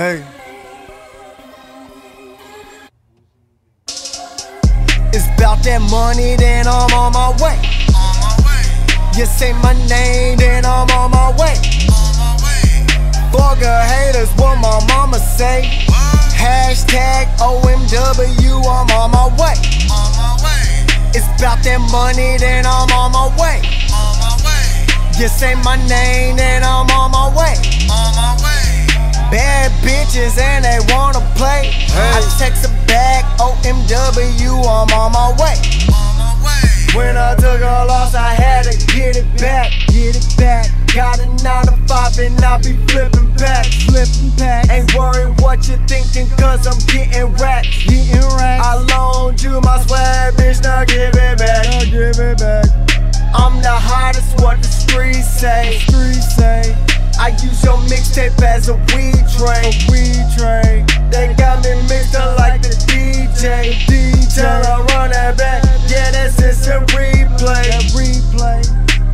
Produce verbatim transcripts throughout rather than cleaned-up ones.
Hey. It's about that money, then I'm on my way. On my way. You say my name, then I'm on my way. On my way. Fuck her haters, what my mama say. What? Hashtag O M W, I'm on my way. On my way. It's about that money, then I'm on my way. On my way. You say my name, then I'm on my way. On my way. Bad bitches and they wanna play. Hey. I text her back, O M W, I'm on my way. On my way. When I took a loss, I had to get it back, get it back. Got a nine to five and I be flipping back, flipping back. Ain't worried what you're thinking, cause I'm getting racks, getting racks. I loaned you my swag, bitch, now give it back, now give it back. I'm the hottest, what the streets say, streets say. I use your mixtape as a weed train, a weed train. They got me mixed up like the D J, D J. Tell her run that back, yeah, that's instant replay, that replay.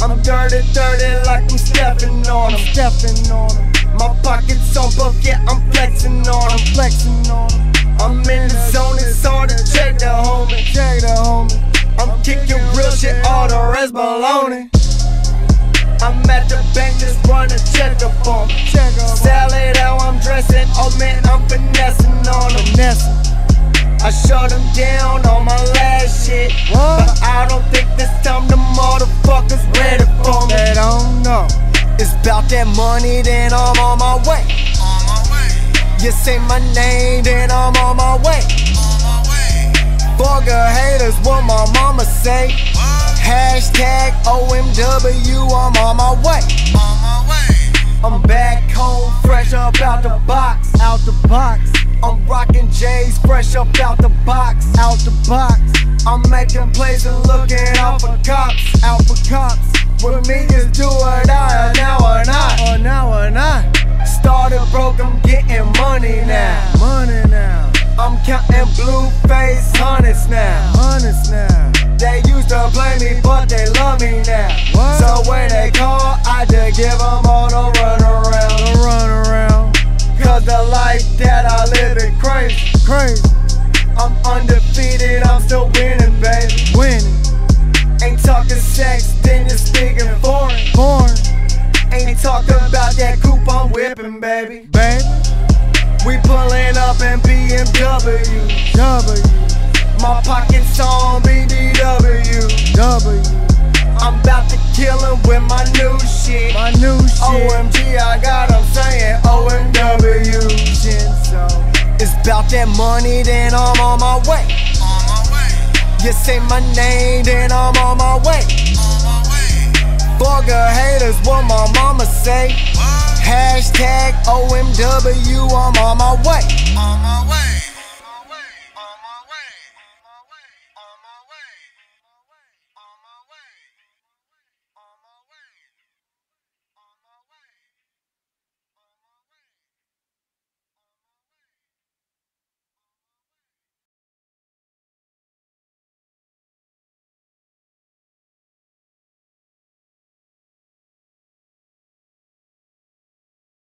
I'm dirty, dirty like I'm stepping on 'em, stepping on 'em. My pockets on buff, yeah, I'm flexing on 'em, flexing on 'em. I'm in the zone, it's hard to check the homie, check the homie. I'm kicking real shit, all the rest baloney. I'm at the bank, just run a check up on me. Salad how I'm dressing, oh man, I'm finessing on them. I shut them down on my last shit, what? But I don't think this time the motherfuckers ready for me. They don't know. It's about that money, then I'm on my way. On my way. You say my name, then I'm on my way. On my way. Fuck her haters, what my mama say. What? Hashtag O M W, I'm on my way. On my way. I'm back home, fresh up out the box, out the box. I'm rockin' J's, fresh up out the box, out the box. I'm making plays and looking out for cops, out for cops. With me is do or die, now or not, or now or not. Started broke, I'm getting money now, money now. I'm counting blue face hundreds now, hundreds now. They used to blame me, but they love me now. What? So when they call, I just give them all the run around, the run around. Cause the life that I live is crazy, crazy. I'm undefeated, I'm still winning, baby, winning. Ain't talking sex, then you're speaking foreign, foreign. Ain't talking about that coupe I'm whipping, baby, baby. We pulling up in B M W, W. My pockets on B D W, W. I'm about to kill him with my new shit, my new shit. O M G, I got him saying O M W. It's about that money, then I'm on my way. On my way. You say my name, then I'm on my way. On my way. Fuck her haters, what my mama say. What? Hashtag O M W, I'm on my way. On my way.